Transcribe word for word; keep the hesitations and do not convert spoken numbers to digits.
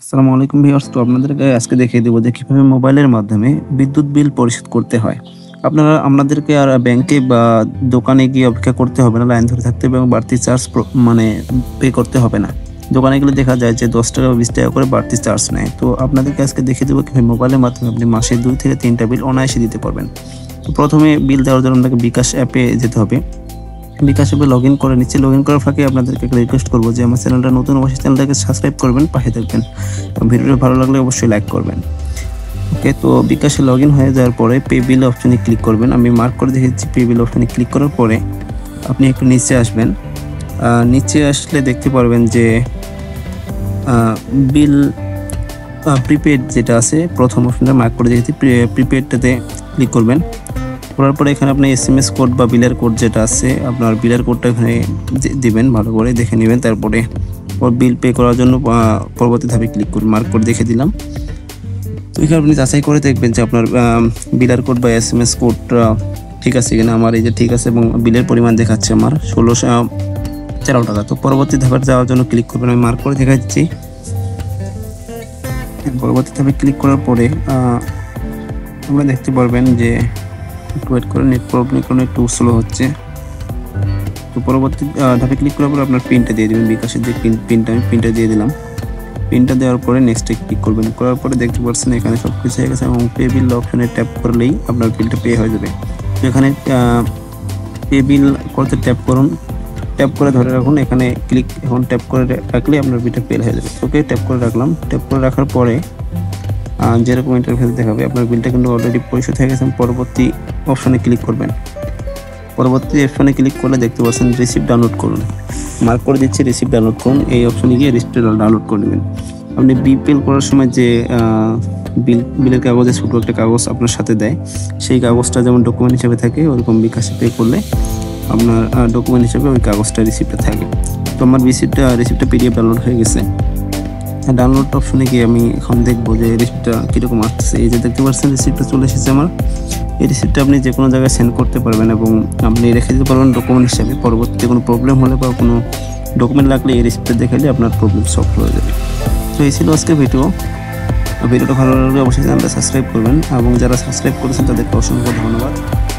আসসালামু আলাইকুম ভিউয়ার্স। তো আপনাদেরকে আজকে দেখিয়ে দেবো যে কীভাবে মোবাইলের মাধ্যমে বিদ্যুৎ বিল পরিশোধ করতে হয়। আপনারা আপনাদেরকে আর ব্যাংকে বা দোকানে গিয়ে অপেক্ষা করতে হবে না, লাইন ধরে থাকতে হবে এবং বাড়তি চার্জ মানে পে করতে হবে না। দোকানে গেলে দেখা যায় যে দশ টাকা বা বিশ টাকা করে বাড়তি চার্জ নেয়। তো আপনাদেরকে আজকে দেখিয়ে দেবো কীভাবে মোবাইলের মাধ্যমে আপনি মাসে দুই থেকে তিনটা বিল অনায়াসে দিতে পারবেন। তো প্রথমে বিল দেওয়ার জন্য আপনাকে বিকাশ অ্যাপে যেতে হবে। বিকাশ অ্যাপে লগ ইন করে নিচ্ছে। লগ ইন করার ফাঁকে আপনাদেরকে একটা রিকোয়েস্ট করবো যে আমার চ্যানেলটা নতুন অবশ্যই চ্যানেলটাকে সাবস্ক্রাইব করবেন, পাশে থাকবেন, ভিডিওটা ভালো লাগলে অবশ্যই লাইক করবেন। ওকে, তো বিকাশে লগ ইন হয়ে যাওয়ার পরে পে বিল অপশানে ক্লিক করবেন। আমি মার্ক করে দেখেছি। পে বিল অপশানে ক্লিক করার পরে আপনি একটু নিচে আসবেন। নিচে আসলে দেখতে পারবেন যে বিল প্রিপেড যেটা আছে, প্রথম অপশানটা মার্ক করে দেখেছি, প্রিপেডটাতে ক্লিক করবেন। করার পরে এখানে আপনি এস এম এস কোড বা বিলের কোড যেটা আছে, আপনার বিলের কোডটা এখানে দিবেন, ভালো করে দেখে নেবেন। তারপরে ওর বিল পে করার জন্য পরবর্তী ধাপে ক্লিক করুন। মার্ক কোড দেখে দিলাম। তো এখানে আপনি যাচাই করে দেখবেন যে আপনার বিলার কোড বা এস এম এস কোডটা ঠিক আছে কিনা। আমার এই যে ঠিক আছে এবং বিলের পরিমাণ দেখাচ্ছে আমার ষোলোশো তেরো টাকা। তো পরবর্তী ধাপে যাওয়ার জন্য ক্লিক করবেন। আমি মার্ক করে দেখা দিচ্ছি। পরবর্তী ধাপে ক্লিক করার পরে আমরা দেখতে পারবেন যে ওয়েট করে নেট প্রবলেমের কারণে একটু স্লো হচ্ছে। তো পরবর্তী ধাপে ক্লিক করার পরে আপনার পিনটা দিয়ে দেবেন। বিকাশের যে পিন পিনটা আমি পিনটা দিয়ে দিলাম। পিনটা দেওয়ার পরে নেক্সটে ক্লিক করবেন। করার পরে দেখতে পাচ্ছেন এখানে সব কিছু হয়ে গেছে এবং পে বিল অপশানে ট্যাপ করলেই আপনার বিলটা পে হয়ে যাবে। তো এখানে পে বিল করতে ট্যাপ করুন, ট্যাপ করে ধরে রাখুন, এখানে ক্লিক এখন ট্যাপ করে রাখলে আপনার বিলটা পে হয়ে যাবে। ওকে, ট্যাপ করে রাখলাম। ট্যাপ করে রাখার পরে যেরকম ইন্টারফেস দেখাবে আপনার বিলটা কিন্তু অলরেডি পরিশোধ হয়ে গেছে। পরবর্তী অপশানে ক্লিক করবেন। পরবর্তী অপশানে ক্লিক করলে দেখতে পাচ্ছেন রিসিপ্ট ডাউনলোড করুন। মার্ক করে দিচ্ছে রিসিপ্ট ডাউনলোড করুন। এই অপশানে গিয়ে রিসিপ্ট ডাউনলোড করে নেবেন। আপনি বিপিএল করার সময় যে বিল বিলের কাগজে ছোটো একটা কাগজ আপনার সাথে দেয়, সেই কাগজটা যেমন ডকুমেন্ট হিসেবে থাকে, ওরকম বিকাশে পে করলে আপনার ডকুমেন্ট হিসেবে ওই কাগজটা রিসিপ্টটা থাকে। তো আমার রিসিপ্টটা রিসিপ্টটা পিডিএফ ডাউনলোড হয়ে গেছে। ডাউনলোড অপশনে গিয়ে আমি এখন দেখবো যে রিসিপ্টটা কীরকম আসছে। এই যে দেখতে পাচ্ছেন রিসিপ্টটা চলে এসেছে আমার। এই রিসিপ্টটা আপনি যে কোনো জায়গায় সেন্ড করতে পারবেন এবং আপনি রেখে দিতে পারবেন ডকুমেন্ট হিসাবে। পরবর্তীতে কোনো প্রবলেম হলে বা কোনো ডকুমেন্ট লাগলে এই রিসিপ্টটা দেখালে আপনার প্রবলেম সলভ হয়ে যাবে। তো এই ছিল আজকে ভিডিও। ভিডিওটা ভালো লাগলে অবশ্যই চ্যানেলটা সাবস্ক্রাইব করবেন এবং যারা সাবস্ক্রাইব করেছেন তাদেরকে অসংখ্য ধন্যবাদ।